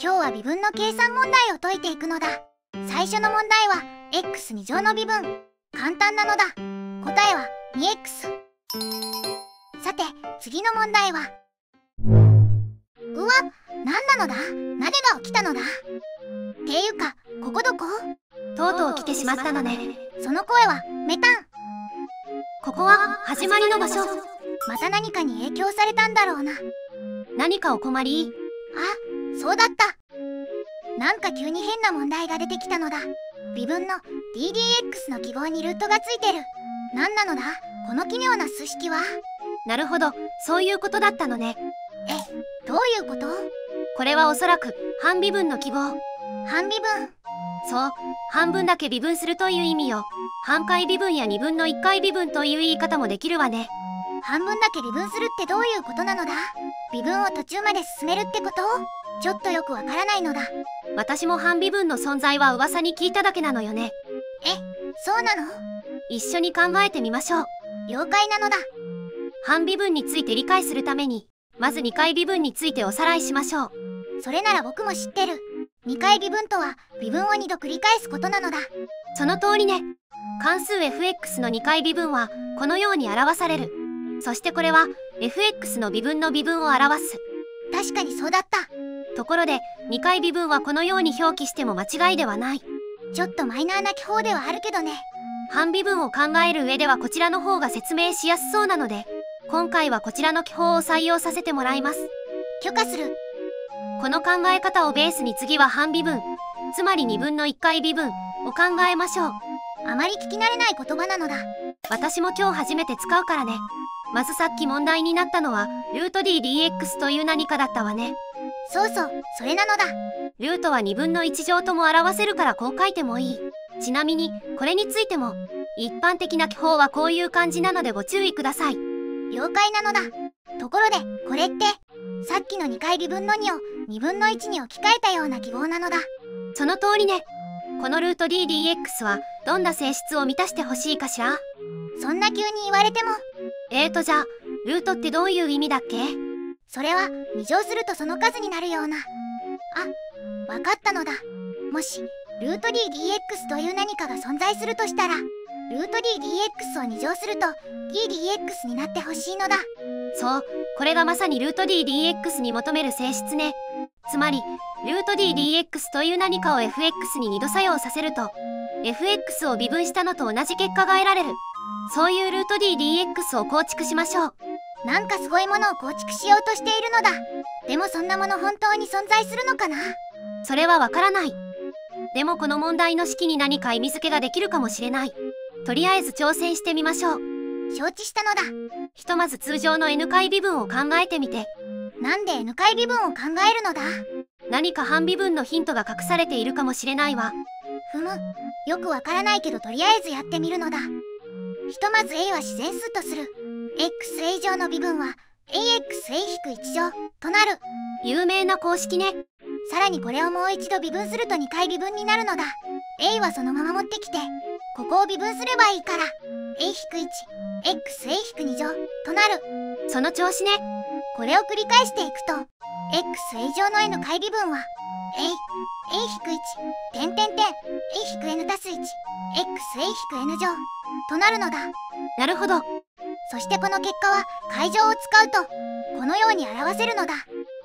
今日は微分の計算問題を解いていくのだ。最初の問題は x2 乗の微分。簡単なのだ。答えは 2x。 さて次の問題は、うわ、何なのだ。何が起きたのだ。っていうか、ここどこ？とうとう来てしまったのね。その声はメタン。ここは始まりの場所。また何かに影響されたんだろうな。何かお困り？あ、そうだった。なんか急に変な問題が出てきたのだ。微分の ddx の記号にルートがついてる。何なのだ、この奇妙な数式は。なるほど、そういうことだったのね。え、どういうこと？これはおそらく半微分の記号。半微分？そう、半分だけ微分するという意味よ。半回微分や2分の1回微分という言い方もできるわね。半分だけ微分するってどういうことなのだ。微分を途中まで進めるってこと？ちょっとよくわからないのだ。私も半微分の存在は噂に聞いただけなのよね。え、そうなの？一緒に考えてみましょう。了解なのだ。半微分について理解するために、まず2回微分についておさらいしましょう。それなら僕も知ってる。2回微分とは微分を2度繰り返すことなのだ。その通りね。関数 f(x) の2回微分はこのように表される。そしてこれは f(x) の微分の微分を表す。確かにそうだった。ところで2回微分はこのように表記しても間違いではない。ちょっとマイナーな記法ではあるけどね。半微分を考える上ではこちらの方が説明しやすそうなので、今回はこちらの記法を採用させてもらいます。許可する。この考え方をベースに次は半微分、つまり2分の1回微分を考えましょう。あまり聞き慣れない言葉なのだ。私も今日初めて使うからね。まずさっき問題になったのはルート ddx という何かだったわね。そうそう、それなのだ。ルートは2分の1乗とも表せるからこう書いてもいい。ちなみにこれについても一般的な記法はこういう感じなのでご注意ください。了解なのだ。ところでこれってさっきの2回微分の2を2分の1に置き換えたような記号なのだ。その通りね。このルート ddx はどんな性質を満たしてほしいかしら。そんな急に言われても。じゃあルートってどういう意味だっけ？それは2乗するとその数になるような。あ、わかったのだ。もしルート ddx という何かが存在するとしたら、ルート ddx を2乗すると ddx になってほしいのだ。そう、これがまさにルート ddx に求める性質ね。つまりルート ddx という何かを f(x) に2度作用させると f(x) を微分したのと同じ結果が得られる。そういうルート ddx を構築しましょう。なんかすごいものを構築しようとしているのだ。でもそんなもの本当に存在するのかな？それはわからない。でもこの問題の式に何か意味付けができるかもしれない。とりあえず挑戦してみましょう。承知したのだ。ひとまず通常の n 回微分を考えてみて。なんで n 回微分を考えるのだ？何か半微分のヒントが隠されているかもしれないわ。ふむ、よくわからないけどとりあえずやってみるのだ。ひとまず a は自然数とする。xa 乗の微分は axa-1 乗となる。有名な公式ね。さらにこれをもう一度微分すると2回微分になるのだ。a はそのまま持ってきて、ここを微分すればいいから a-1 xa-2 乗となる。その調子ね。これを繰り返していくと xa 乗の n 回微分は a-1 a-n+1 xa-n 乗となるのだ。なるほど。そしてこの結果は階乗を使うとこのように表せるのだ。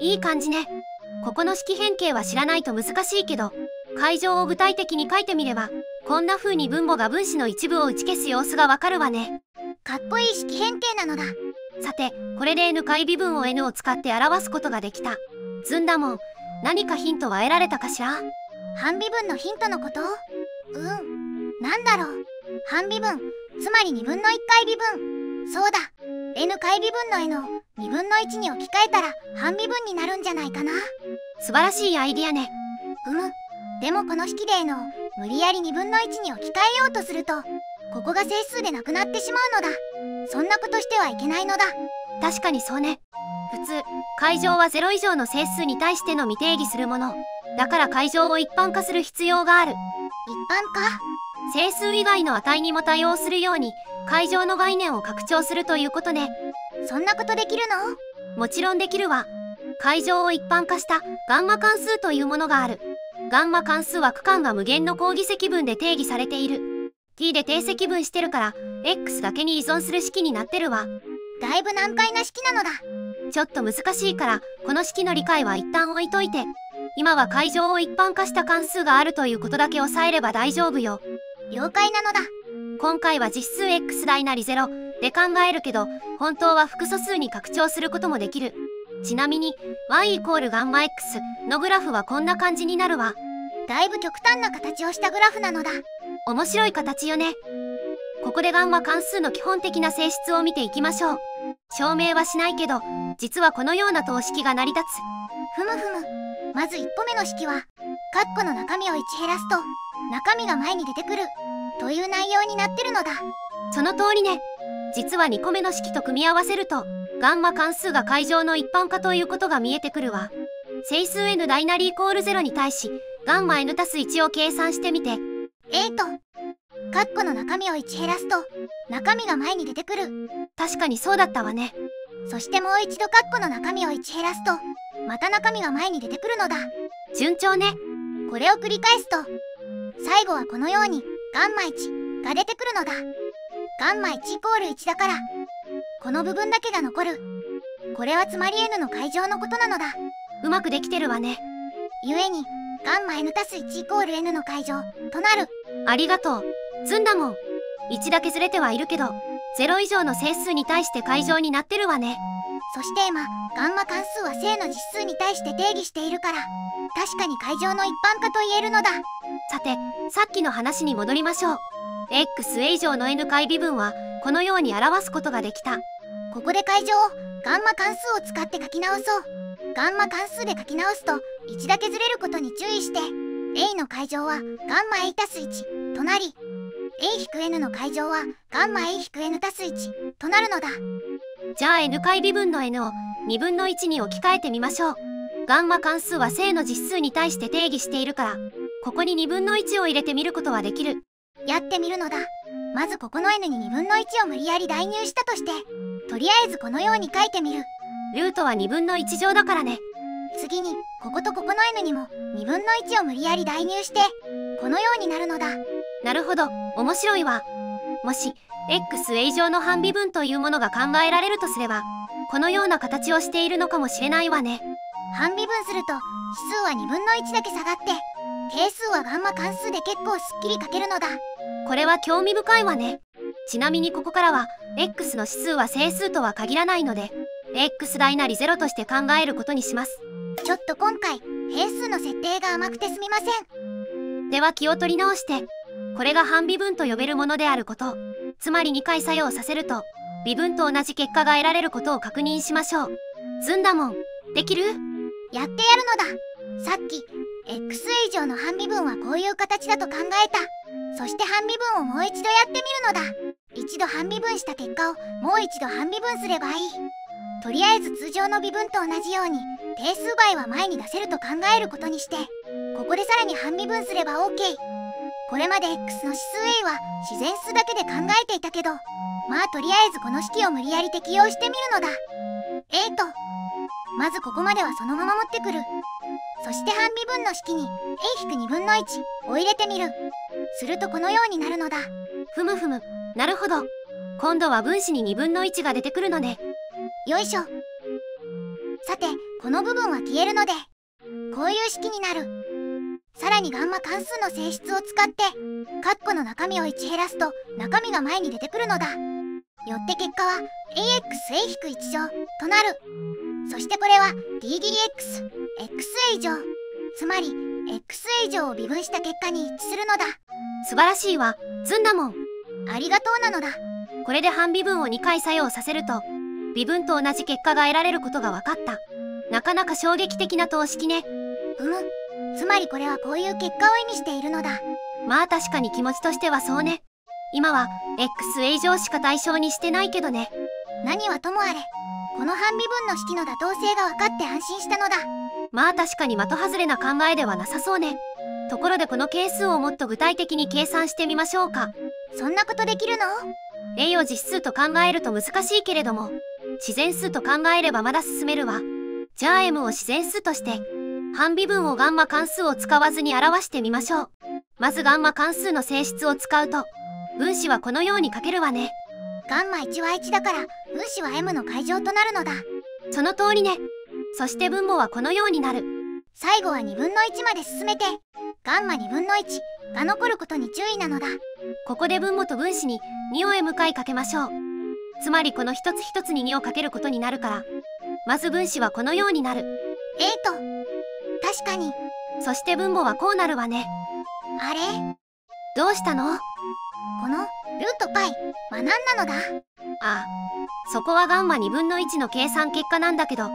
いい感じね。ここの式変形は知らないと難しいけど、階乗を具体的に書いてみればこんな風に分母が分子の一部を打ち消す様子がわかるわね。かっこいい式変形なのだ。さてこれで n 回微分を n を使って表すことができた。ずんだもん、何かヒントは得られたかしら？半微分のヒントのこと？なんだろう。半微分、つまり2分の1回微分。そうだ、n 回微分の n を2分の1に置き換えたら半微分になるんじゃないかな。素晴らしいアイディアね。でもこの式で n を無理やり2分の1に置き換えようとすると、ここが整数でなくなってしまうのだ。そんなことしてはいけないのだ。確かにそうね。普通階乗は0以上の整数に対してのみ定義するものだから、階乗を一般化する必要がある。一般化？整数以外の値にも対応するように階乗の概念を拡張するということね。そんなことできるの？もちろんできるわ。会場を一般化したガンマ関数というものがある。ガンマ関数は区間が無限の高議積分で定義されている。t で定積分してるから x だけに依存する式になってるわ。だいぶ難解な式なのだ。ちょっと難しいからこの式の理解は一旦置いといて、今は会場を一般化した関数があるということだけ押さえれば大丈夫よ。了解なのだ。今回は実数 x 大なり0で考えるけど、本当は複素数に拡張することもできる。ちなみに y=γx のグラフはこんな感じになるわ。だいぶ極端な形をしたグラフなのだ。面白い形よね。ここでガンマ関数の基本的な性質を見ていきましょう。証明はしないけど、実はこのような等式が成り立つ。ふむふむ。まず1歩目の式はカッコの中身を1減らすと中身が前に出てくるという内容になってるのだ。その通りね。実は2個目の式と組み合わせるとガンマ関数が会場の一般化ということが見えてくるわ。整数 n 大なり=0に対しガンマ n+1 を計算してみて。とカッコの中身を1減らすと中身が前に出てくる。確かにそうだったわね。そしてもう一度カッコの中身を1減らすとまた中身が前に出てくるのだ。順調ね。これを繰り返すと最後はこのようにガンマ1が出てくるのだ。ガンマ 1=1 だからこの部分だけが残る。これはつまり n の階乗のことなのだ。うまくできてるわね。ゆえにガンマ n+1=n の階乗となる。ありがとう。ずんだもん。1だけずれてはいるけど0以上の整数に対して階乗になってるわね。そして今ガンマ関数は正の実数に対して定義しているから確かに階乗の一般化と言えるのだ。さて、さっきの話に戻りましょう。x 以上の n 回微分はこのように表すことができた。ここで階乗をガンマ関数を使って書き直そう。ガンマ関数で書き直すと1だけずれることに注意して a の階乗はガンマ a+1 となり a-n の階乗はガンマ a-n+1 となるのだ。じゃあ n 回微分の n を2分の1に置き換えてみましょう。ガンマ関数は正の実数に対して定義しているからここに2分の1を入れてみることはできる。やってみるのだ。まずここの n に2分の1を無理やり代入したとして、とりあえずこのように書いてみる。ルートは2分の1乗だからね。次にこことここの n にも2分の1を無理やり代入してこのようになるのだ。なるほど、面白いわ。もし x 以上の半微分というものが考えられるとすればこのような形をしているのかもしれないわね。半微分すると指数は2分の1だけ下がって係数はガンマ関数で結構すっきり書けるのだ。これは興味深いわね。ちなみにここからは x の指数は整数とは限らないので x 大なり0として考えることにします。ちょっと今回変数の設定が甘くてすみません。では気を取り直して、これが半微分と呼べるものであること、つまり2回作用させると微分と同じ結果が得られることを確認しましょう。ずんだもん、できる？やってやるのだ。さっきx 以上の半微分はこういう形だと考えた。そして半微分をもう一度やってみるのだ。一度半微分した結果をもう一度半微分すればいい。とりあえず通常の微分と同じように定数倍は前に出せると考えることにして、ここでさらに半微分すれば OK。これまで x の指数 a は自然数だけで考えていたけど、まあとりあえずこの式を無理やり適用してみるのだ。まずここまではそのまま持ってくる。そして半微分の式に a-2 分の1を入れてみる。するとこのようになるのだ。ふむふむ、なるほど。今度は分子に2分の1が出てくるのね。よいしょ。さて、この部分は消えるのでこういう式になる。さらにガンマ関数の性質を使ってカッコの中身を1減らすと中身が前に出てくるのだ。よって結果は axa-1 乗となる。そしてこれは ddx xa 乗、つまり xa 乗を微分した結果に一致するのだ。素晴らしいわ、ずんだもん。ありがとうなのだ。これで半微分を2回作用させると微分と同じ結果が得られることが分かった。なかなか衝撃的な等式ね。つまりこれはこういう結果を意味しているのだ。まあ確かに気持ちとしてはそうね。今は xa 乗しか対象にしてないけどね。何はともあれこの半微分の式の妥当性が分かって安心したのだ。まあ確かに的外れな考えではなさそうね。ところでこの係数をもっと具体的に計算してみましょうか。そんなことできるの？ a を実数と考えると難しいけれども自然数と考えればまだ進めるわ。じゃあ m を自然数として半微分をガンマ関数を使わずに表してみましょう。まずガンマ関数の性質を使うと分子はこのように書けるわね。ガンマ1は1だから分子は m の階乗となるのだ。その通りね。そして分母はこのようになる。最後は2分の1まで進めてガンマ2分の1が残ることに注意なのだ。ここで分母と分子に2を m 回かけましょう。つまりこの一つ一つに2をかけることになるから、まず分子はこのようになる。確かに。そして分母はこうなるわね。あれ、どうしたの？このルートパイは何なのだ？ああ、そこはガンマ2分の1の計算結果なんだけど、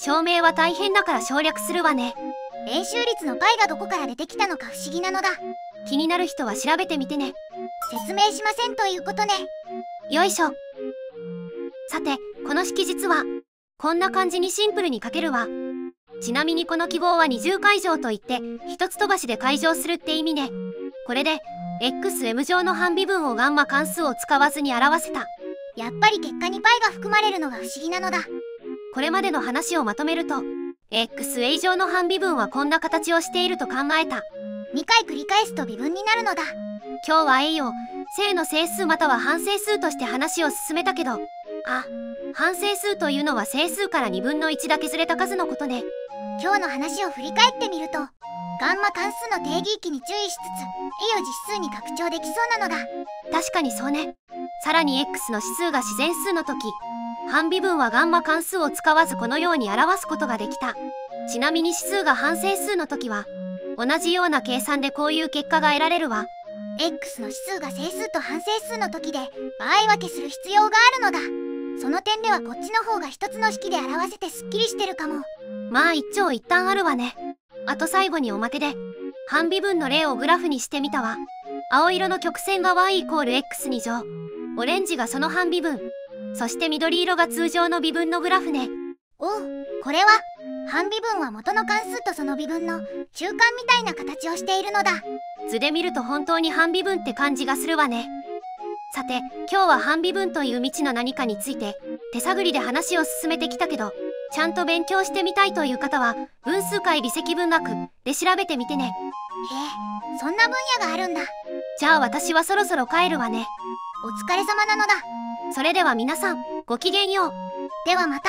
証明は大変だから省略するわね。円周率の π がどこから出てきたのか不思議なのだ。気になる人は調べてみてね。説明しませんということね。よいしょ。さて、この式実はこんな感じにシンプルに書けるわ。ちなみにこの記号は二重階乗といって一つ飛ばしで階乗するって意味ね。これで xm 乗の半微分をガンマ関数を使わずに表せた。やっぱり結果に π が含まれるのが不思議なのだ。これまでの話をまとめると xa 乗の半微分はこんな形をしていると考えた。2回繰り返すと微分になるのだ。今日は a を正の整数または半整数として話を進めたけど、あ、半整数というのは整数から2分の1だけずれた数のことね。今日の話を振り返ってみるとガンマ関数の定義域に注意しつつ a を実数に拡張できそうなのだ。確かにそうね。さらに x の指数が自然数の時、半微分はガンマ関数を使わずこのように表すことができた。ちなみに指数が半整数の時は同じような計算でこういう結果が得られるわ。x の指数が整数と半整数の時で場合分けする必要があるのだ。その点ではこっちの方が一つの式で表せてすっきりしてるかも。まあ一長一短あるわね。あと最後におまけで半微分の例をグラフにしてみたわ。青色の曲線が y=x2 乗、オレンジがその半微分、そして緑色が通常の微分のグラフね。おお、これは半微分は元の関数とその微分の中間みたいな形をしているのだ。図で見ると本当に半微分って感じがするわね。さて、今日は半微分という未知の何かについて手探りで話を進めてきたけど、ちゃんと勉強してみたいという方は分数解微積分学で調べてみてね。へえ、そんな分野があるんだ。じゃあ私はそろそろ帰るわね。お疲れ様なのだ。それでは皆さん、ごきげんよう。ではまた。